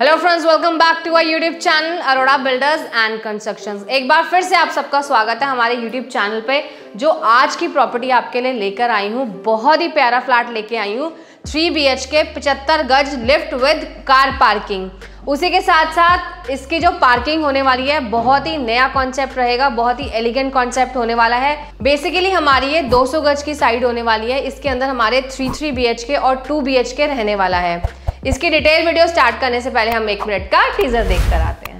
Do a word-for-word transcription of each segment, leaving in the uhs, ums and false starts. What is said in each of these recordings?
Hello friends, welcome back to our YouTube channel Arora builders and constructions. एक बार फिर से आप सबका स्वागत है हमारे यूट्यूब चैनल पे, जो आज की प्रॉपर्टी आपके लिए लेकर आई हूँ। बहुत ही प्यारा फ्लैट लेके आई हूँ, थ्री बी एच के पचहत्तर गज लिफ्ट विद कार पार्किंग। उसी के साथ साथ इसकी जो पार्किंग होने वाली है, बहुत ही नया कॉन्सेप्ट रहेगा, बहुत ही एलिगेंट कॉन्सेप्ट होने वाला है। बेसिकली हमारी ये दो सौ गज की साइड होने वाली है, इसके अंदर हमारे थ्री थ्री बी एच के और टू बी एच के रहने वाला है। इसकी डिटेल वीडियो स्टार्ट करने से पहले हम एक मिनट का टीजर देख कर आते हैं।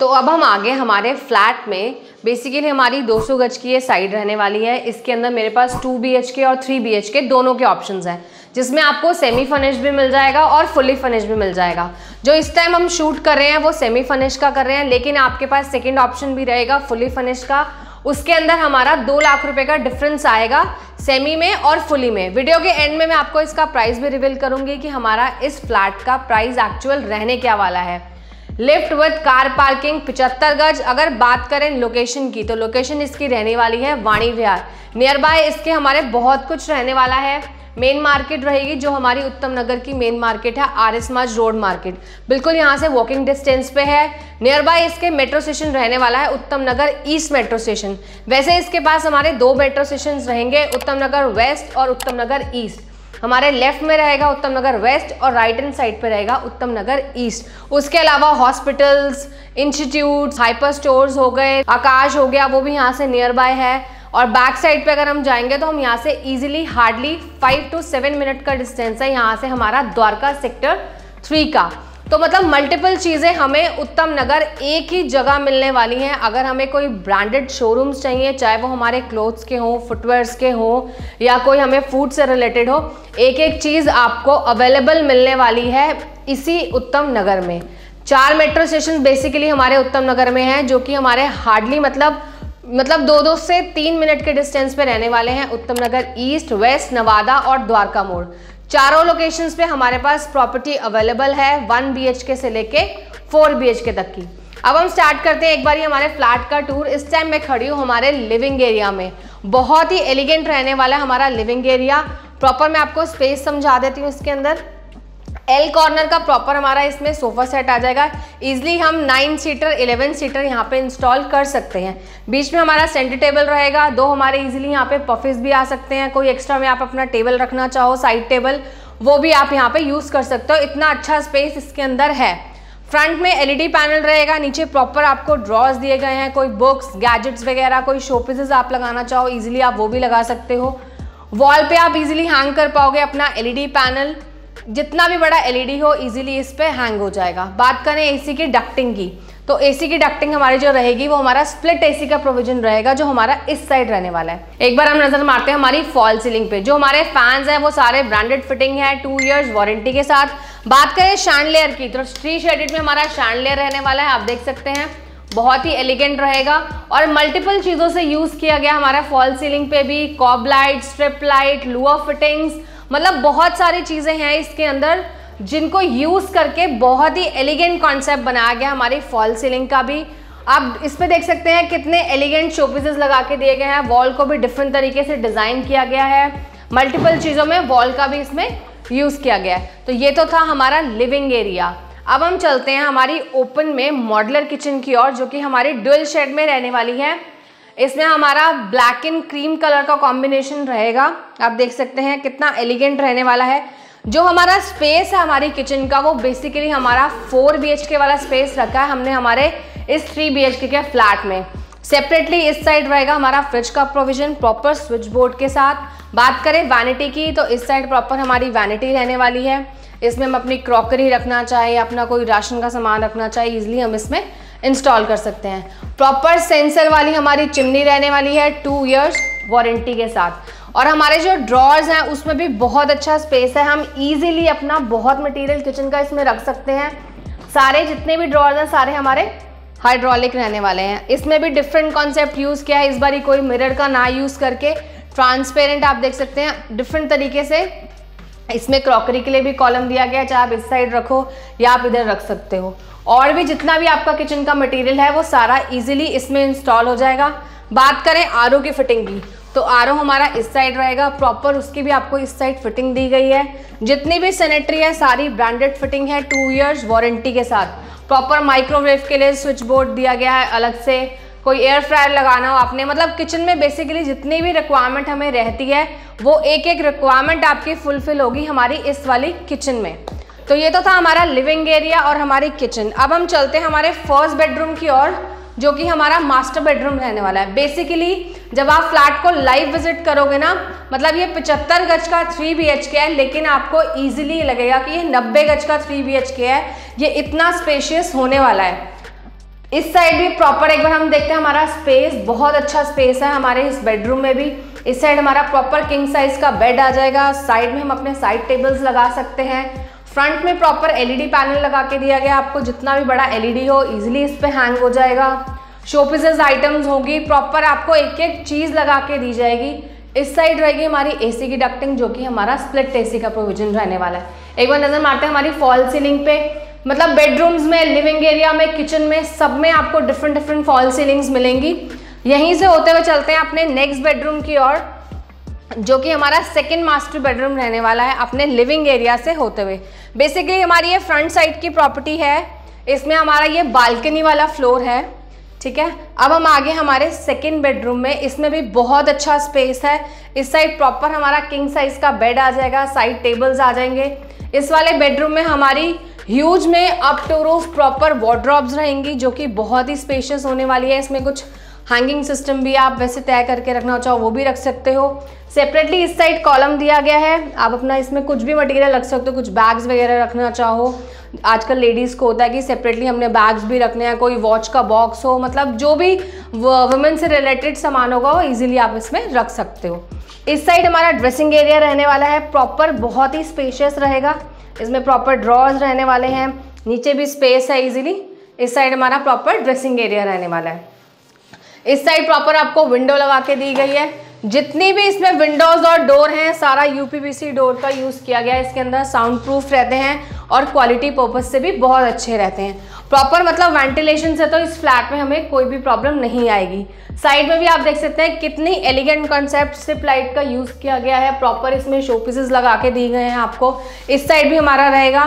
तो अब हम आगे हमारे फ्लैट में बेसिकली हमारी दो सौ गज की ये साइड रहने वाली है। इसके अंदर मेरे पास टू बी एच के और थ्री बी एच के दोनों के ऑप्शंस हैं, जिसमें आपको सेमी फर्निश भी मिल जाएगा और फुली फर्निश भी मिल जाएगा। जो इस टाइम हम शूट कर रहे हैं वो सेमी फर्निश का कर रहे हैं, लेकिन आपके पास सेकेंड ऑप्शन भी रहेगा फुली फर्निश का। उसके अंदर हमारा दो लाख रुपए का डिफरेंस आएगा सेमी में और फुली में। वीडियो के एंड में मैं आपको इसका प्राइस भी रिवील करूंगी कि हमारा इस फ्लैट का प्राइस एक्चुअल रहने क्या वाला है। लिफ्ट विद कार पार्किंग पचहत्तर गज। अगर बात करें लोकेशन की, तो लोकेशन इसकी रहने वाली है वाणी विहार। नियर बाय इसके हमारे बहुत कुछ रहने वाला है। मेन मार्केट रहेगी, जो हमारी उत्तम नगर की मेन मार्केट है, आर एस मज रोड मार्केट, बिल्कुल यहाँ से वॉकिंग डिस्टेंस पे है। नियर बाय इसके मेट्रो स्टेशन रहने वाला है, उत्तम नगर ईस्ट मेट्रो स्टेशन। वैसे इसके पास हमारे दो मेट्रो स्टेशन रहेंगे, उत्तम नगर वेस्ट और उत्तम नगर ईस्ट। हमारे लेफ्ट में रहेगा उत्तम नगर वेस्ट और राइट हैंड साइड पे रहेगा उत्तम नगर ईस्ट। उसके अलावा हॉस्पिटल्स, इंस्टीट्यूट्स, हाइपर स्टोर्स हो गए, आकाश हो गया, वो भी यहाँ से नियर बाय है। और बैक साइड पे अगर हम जाएंगे तो हम यहाँ से easily hardly five to seven minute का डिस्टेंस है यहाँ से हमारा द्वारका सेक्टर थ्री का। तो मतलब मल्टीपल चीज़ें हमें उत्तम नगर एक ही जगह मिलने वाली हैं। अगर हमें कोई ब्रांडेड शोरूम्स चाहिए, चाहे वो हमारे क्लोथ्स के हों, फुटवेयर्स के हों, या कोई हमें फूड से रिलेटेड हो, एक एक चीज़ आपको अवेलेबल मिलने वाली है इसी उत्तम नगर में। चार मेट्रो स्टेशन बेसिकली हमारे उत्तम नगर में हैं, जो कि हमारे हार्डली मतलब मतलब दो दो से तीन मिनट के डिस्टेंस पे रहने वाले हैं, उत्तम नगर ईस्ट, वेस्ट, नवादा और द्वारका मोड़। चारों लोकेशंस पे हमारे पास प्रॉपर्टी अवेलेबल है, वन बीएचके से लेके फोर बीएचके तक की। अब हम स्टार्ट करते हैं एक बार ही हमारे फ्लैट का टूर। इस टाइम मैं खड़ी हूँ हमारे लिविंग एरिया में। बहुत ही एलिगेंट रहने वाला है हमारा लिविंग एरिया। प्रॉपर मैं आपको स्पेस समझा देती हूँ। इसके अंदर एल कॉर्नर का प्रॉपर हमारा इसमें सोफा सेट आ जाएगा। इजीली हम नाइन सीटर इलेवन सीटर यहाँ पे इंस्टॉल कर सकते हैं। बीच में हमारा सेंटर टेबल रहेगा, दो हमारे इजीली यहाँ पे पफिस भी आ सकते हैं। कोई एक्स्ट्रा में आप अपना टेबल रखना चाहो, साइड टेबल, वो भी आप यहाँ पे यूज़ कर सकते हो। इतना अच्छा स्पेस इसके अंदर है। फ्रंट में एल ई डी पैनल रहेगा, नीचे प्रॉपर आपको ड्रॉर्स दिए गए हैं। कोई बुक्स, गैजेट्स वगैरह, कोई शोपीसेस आप लगाना चाहो ईजिली आप वो भी लगा सकते हो। वॉल पर आप ईजिली हैंग कर पाओगे अपना एल ई डी पैनल, जितना भी बड़ा एलईडी हो इजीली इस पे हैंग हो जाएगा। बात करें एसी की डक्टिंग की, तो एसी की डक्टिंग हमारी जो रहेगी वो हमारा स्प्लिट एसी का प्रोविजन रहेगा, जो हमारा इस साइड रहने वाला है। एक बार हम नज़र मारते हैं हमारी फॉल सीलिंग पे। जो हमारे फैंस हैं वो सारे ब्रांडेड फिटिंग है, टू इयर्स वारंटी के साथ। बात करें शैंडलियर की, तो थ्री शेडेड में हमारा शैंडलियर रहने वाला है, आप देख सकते हैं, बहुत ही एलिगेंट रहेगा। और मल्टीपल चीज़ों से यूज़ किया गया हमारा फॉल सीलिंग पे भी, कॉब लाइट, स्ट्रिप लाइट, लुआ फिटिंग्स, मतलब बहुत सारी चीज़ें हैं इसके अंदर, जिनको यूज़ करके बहुत ही एलिगेंट कॉन्सेप्ट बनाया गया हमारी फॉल सीलिंग का भी। आप इस पे देख सकते हैं कितने एलिगेंट शोपीसेस लगा के दिए गए हैं। वॉल को भी डिफरेंट तरीके से डिज़ाइन किया गया है, मल्टीपल चीज़ों में वॉल का भी इसमें यूज़ किया गया है। तो ये तो था हमारा लिविंग एरिया। अब हम चलते हैं हमारी ओपन में मॉडलर किचन की ओर, जो कि हमारी डुअल शेड में रहने वाली है। इसमें हमारा ब्लैक एंड क्रीम कलर का कॉम्बिनेशन रहेगा। आप देख सकते हैं कितना एलिगेंट रहने वाला है। जो हमारा स्पेस है हमारी किचन का, वो बेसिकली हमारा फोर बी एच के वाला स्पेस रखा है हमने हमारे इस थ्री बी एच के के फ्लैट में। सेपरेटली इस साइड रहेगा हमारा फ्रिज का प्रोविजन प्रॉपर स्विच बोर्ड के साथ। बात करें वैनिटी की, तो इस साइड प्रॉपर हमारी वैनिटी रहने वाली है। इसमें हम अपनी क्रॉकरी रखना चाहिए, अपना कोई राशन का सामान रखना चाहिए, ईजिली हम इसमें इंस्टॉल कर सकते हैं। प्रॉपर सेंसर वाली हमारी चिमनी रहने वाली है टू ईयर्स वारंटी के साथ। और हमारे जो ड्रॉर्स हैं उसमें भी बहुत अच्छा स्पेस है। हम इजीली अपना बहुत मटेरियल किचन का इसमें रख सकते हैं। सारे जितने भी ड्रॉर्स हैं सारे हमारे हाइड्रोलिक रहने वाले हैं। इसमें भी डिफरेंट कॉन्सेप्ट यूज़ किया है इस बारी, कोई मिरर का ना यूज़ करके ट्रांसपेरेंट आप देख सकते हैं। डिफरेंट तरीके से इसमें क्रॉकरी के लिए भी कॉलम दिया गया है, चाहे आप इस साइड रखो या आप इधर रख सकते हो। और भी जितना भी आपका किचन का मटेरियल है वो सारा इजीली इसमें इंस्टॉल हो जाएगा। बात करें आर ओ की फिटिंग की, तो आर ओ हमारा इस साइड रहेगा प्रॉपर, उसकी भी आपको इस साइड फिटिंग दी गई है। जितनी भी सैनिटरी है सारी ब्रांडेड फिटिंग है टू इयर्स वारंटी के साथ। प्रॉपर माइक्रोवेव के लिए स्विच बोर्ड दिया गया है अलग से, कोई एयर फ्रायर लगाना हो आपने, मतलब किचन में बेसिकली जितनी भी रिक्वायरमेंट हमें रहती है वो एक एक रिक्वायरमेंट आपकी फुलफिल होगी हमारी इस वाली किचन में। तो ये तो था हमारा लिविंग एरिया और हमारी किचन। अब हम चलते हैं हमारे फर्स्ट बेडरूम की ओर, जो कि हमारा मास्टर बेडरूम रहने वाला है। बेसिकली जब आप फ्लैट को लाइव विजिट करोगे ना, मतलब ये पचहत्तर गज का थ्री बी एच के है, लेकिन आपको इजीली लगेगा कि ये नब्बे गज का थ्री बी एच के है। ये इतना स्पेशियस होने वाला है। इस साइड भी प्रॉपर एक बार हम देखते हैं, हमारा स्पेस बहुत अच्छा स्पेस है हमारे इस बेडरूम में भी। इस साइड हमारा प्रॉपर किंग साइज का बेड आ जाएगा। साइड में हम अपने साइड टेबल्स लगा सकते हैं। फ्रंट में proper L E D panel लगा के दिया गया। आपको जितना भी बड़ा एल ई डी हो इजीली इस पे हैंग हो जाएगा। शोपीसेस आइटम्स होगी, प्रॉपर आपको एक एक चीज़ लगा के दी जाएगी। इस साइड रहेगी हमारी ए सी की डक्टिंग, जो कि हमारा स्प्लिट ए सी का प्रोविजन रहने वाला है। एक बार नज़र मारते हैं हमारी फॉल सीलिंग पे। मतलब बेडरूम्स में, लिविंग एरिया में, किचन में, सब में आपको डिफरेंट डिफरेंट फॉल सीलिंग्स मिलेंगी। यहीं से होते हुए चलते हैं अपने नेक्स्ट बेडरूम की ओर, जो कि हमारा सेकंड मास्टर बेडरूम रहने वाला है अपने लिविंग एरिया से होते हुए। बेसिकली हमारी ये फ्रंट साइड की प्रॉपर्टी है। इसमें हमारा ये बालकनी वाला फ्लोर है, ठीक है। अब हम आगे हमारे सेकंड बेडरूम में, इसमें भी बहुत अच्छा स्पेस है। इस साइड प्रॉपर हमारा किंग साइज का बेड आ जाएगा, साइड टेबल्स आ जाएंगे। इस वाले बेडरूम में हमारी ह्यूज में up to roof proper wardrobes रहेंगी, जो कि बहुत ही स्पेशियस होने वाली है। इसमें कुछ हैंगिंग सिस्टम भी आप वैसे तय करके रखना चाहो वो भी रख सकते हो। सेपरेटली इस साइड कॉलम दिया गया है, आप अपना इसमें कुछ भी मटेरियल रख सकते हो। कुछ बैग्स वगैरह रखना चाहो, आजकल लेडीज़ को होता है कि सेपरेटली हमने बैग्स भी रखने हैं, कोई वॉच का बॉक्स हो, मतलब जो भी वुमेन से रिलेटेड सामान होगा वो ईजिली आप इसमें रख सकते हो। इस साइड हमारा ड्रेसिंग एरिया रहने वाला है, प्रॉपर बहुत ही स्पेशियस रहेगा। इसमें प्रॉपर ड्रॉर्स रहने वाले हैं, नीचे भी स्पेस है ईजिली। इस साइड हमारा प्रॉपर ड्रेसिंग एरिया रहने वाला है। इस साइड प्रॉपर आपको विंडो लगा के दी गई है। जितनी भी इसमें विंडोज़ और डोर हैं सारा U P V C door का यूज़ किया गया है। इसके अंदर साउंड प्रूफ रहते हैं और क्वालिटी पर्पज़ से भी बहुत अच्छे रहते हैं। प्रॉपर मतलब वेंटिलेशन से तो इस फ्लैट में हमें कोई भी प्रॉब्लम नहीं आएगी। साइड में भी आप देख सकते हैं कितनी एलिगेंट कॉन्सेप्ट स्ट्रिप लाइट का यूज़ किया गया है। प्रॉपर इसमें शोपीसेस लगा के दिए गए हैं आपको। इस साइड भी हमारा रहेगा।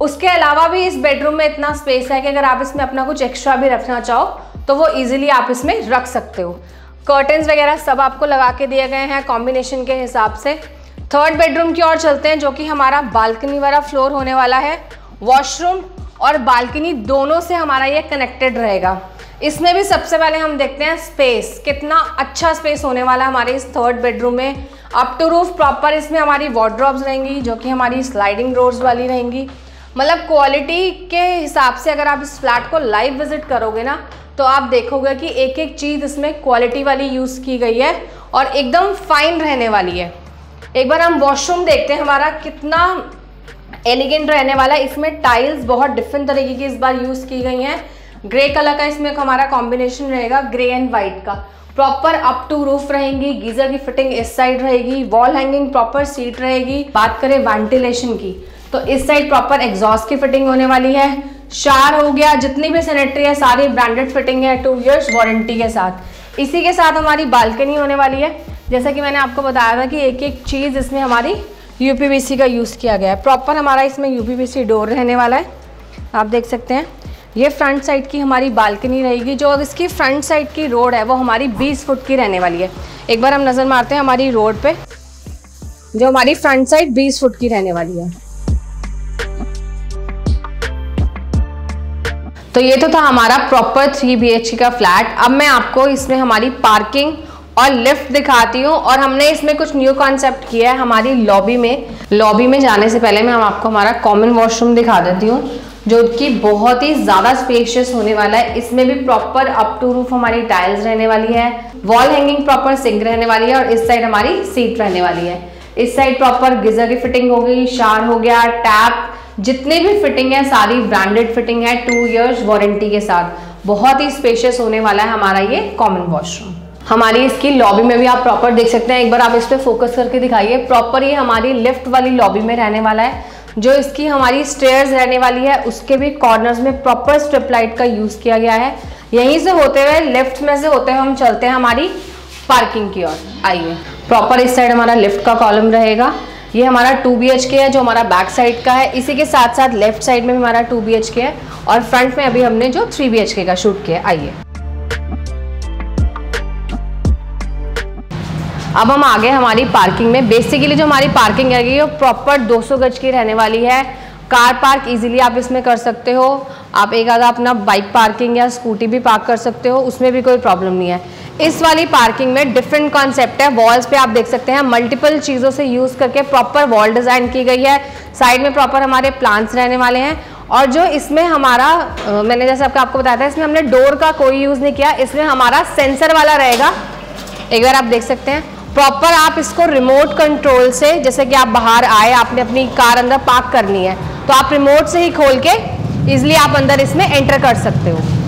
उसके अलावा भी इस बेडरूम में इतना स्पेस है कि अगर आप इसमें अपना कुछ एक्स्ट्रा भी रखना चाहो तो वो इजीली आप इसमें रख सकते हो। कर्टेंस वगैरह सब आपको लगा के दिए गए हैं कॉम्बिनेशन के हिसाब से। थर्ड बेडरूम की ओर चलते हैं, जो कि हमारा बालकनी वाला फ्लोर होने वाला है। वॉशरूम और बालकनी दोनों से हमारा ये कनेक्टेड रहेगा। इसमें भी सबसे पहले हम देखते हैं स्पेस, कितना अच्छा स्पेस होने वाला है हमारे इस थर्ड बेडरूम में। अप टू रूफ प्रॉपर इसमें हमारी वार्डरोब्स रहेंगी, जो कि हमारी स्लाइडिंग डोर्स वाली रहेंगी। मतलब क्वालिटी के हिसाब से अगर आप इस फ्लैट को लाइव विजिट करोगे ना, तो आप देखोगे कि एक एक चीज़ इसमें क्वालिटी वाली यूज़ की गई है और एकदम फाइन रहने वाली है। एक बार हम वॉशरूम देखते हैं हमारा कितना एलिगेंट रहने वाला है। इसमें टाइल्स बहुत डिफरेंट तरीके की इस बार यूज़ की गई हैं। ग्रे कलर का इसमें हमारा कॉम्बिनेशन रहेगा, ग्रे एंड वाइट का। प्रॉपर अप टू रूफ रहेंगी, गीजर की फिटिंग इस साइड रहेगी, वॉल हैंगिंग प्रॉपर सीट रहेगी। बात करें वेंटिलेशन की, तो इस साइड प्रॉपर एग्जॉस्ट की फिटिंग होने वाली है। शार हो गया, जितनी भी सैनिटरी है सारी ब्रांडेड फिटिंग है, टू इयर्स वारंटी के साथ। इसी के साथ हमारी बालकनी होने वाली है। जैसा कि मैंने आपको बताया था कि एक एक चीज़ इसमें हमारी यूपीवीसी का यूज़ किया गया है। प्रॉपर हमारा इसमें यूपीवीसी डोर रहने वाला है, आप देख सकते हैं। ये फ्रंट साइड की हमारी बालकनी रहेगी। जो इसकी फ्रंट साइड की रोड है वो हमारी बीस फुट की रहने वाली है। एक बार हम नज़र मारते हैं हमारी रोड पे, जो हमारी फ्रंट साइड बीस फुट की रहने वाली है। तो ये तो था हमारा प्रॉपर थ्री बी एच के का फ्लैट। अब मैं आपको इसमें हमारी पार्किंग और लिफ्ट दिखाती हूँ, और हमने इसमें कुछ न्यू कॉन्सेप्ट किया है हमारी लॉबी में। लॉबी में जाने से पहले मैं हम आपको हमारा कॉमन वॉशरूम दिखा देती हूँ, जो कि बहुत ही ज़्यादा स्पेशियस होने वाला है। इसमें भी प्रॉपर अप टू रूफ हमारी टाइल्स रहने वाली है, वॉल हैंगिंग प्रॉपर सिंक रहने वाली है, और इस साइड हमारी सीट रहने वाली है। इस साइड प्रॉपर गीजर की फिटिंग हो गई, शावर हो गया, टैप, जितने भी फिटिंग है सारी ब्रांडेड फिटिंग है, टू इयर्स वारंटी के साथ। बहुत ही स्पेशियस होने वाला है हमारा ये कॉमन वॉशरूम। हमारी इसकी लॉबी में भी आप प्रॉपर देख सकते हैं। एक बार आप इस पर फोकस करके दिखाइए। प्रॉपर ये हमारी लिफ्ट वाली लॉबी में रहने वाला है। जो इसकी हमारी स्टेयर्स रहने वाली है उसके भी कॉर्नर्स में प्रॉपर स्ट्रिप लाइट का यूज़ किया गया है। यहीं से होते हुए, लेफ्ट में से होते हुए हम चलते हैं हमारी पार्किंग की ओर। आइए, प्रॉपर इस साइड हमारा लिफ्ट का कॉलम रहेगा। ये हमारा टू बी एच के है जो हमारा बैक साइड का है। इसी के साथ साथ लेफ्ट साइड में भी हमारा टू बी एच के है, और फ्रंट में अभी हमने जो थ्री बी एच के का शूट किया। आइए, अब हम आगे हमारी पार्किंग में। बेसिकली जो हमारी पार्किंग रहेगी वो प्रॉपर दो सौ गज की रहने वाली है। कार पार्क इजीली आप इसमें कर सकते हो। आप एक आधा अपना बाइक पार्किंग या स्कूटी भी पार्क कर सकते हो, उसमें भी कोई प्रॉब्लम नहीं है। इस वाली पार्किंग में डिफरेंट कॉन्सेप्ट है। वॉल्स पे आप देख सकते हैं मल्टीपल चीज़ों से यूज़ करके प्रॉपर वॉल डिज़ाइन की गई है। साइड में प्रॉपर हमारे प्लांट्स रहने वाले हैं, और जो इसमें हमारा आ, मैंने जैसे आपको आपको बताया था, इसमें हमने डोर का कोई यूज़ नहीं किया। इसमें हमारा सेंसर वाला रहेगा। एक बार आप देख सकते हैं प्रॉपर। आप इसको रिमोट कंट्रोल से, जैसे कि आप बाहर आए, आपने अपनी कार अंदर पार्क करनी है, तो आप रिमोट से ही खोल के इजीली आप अंदर इसमें एंटर कर सकते हो।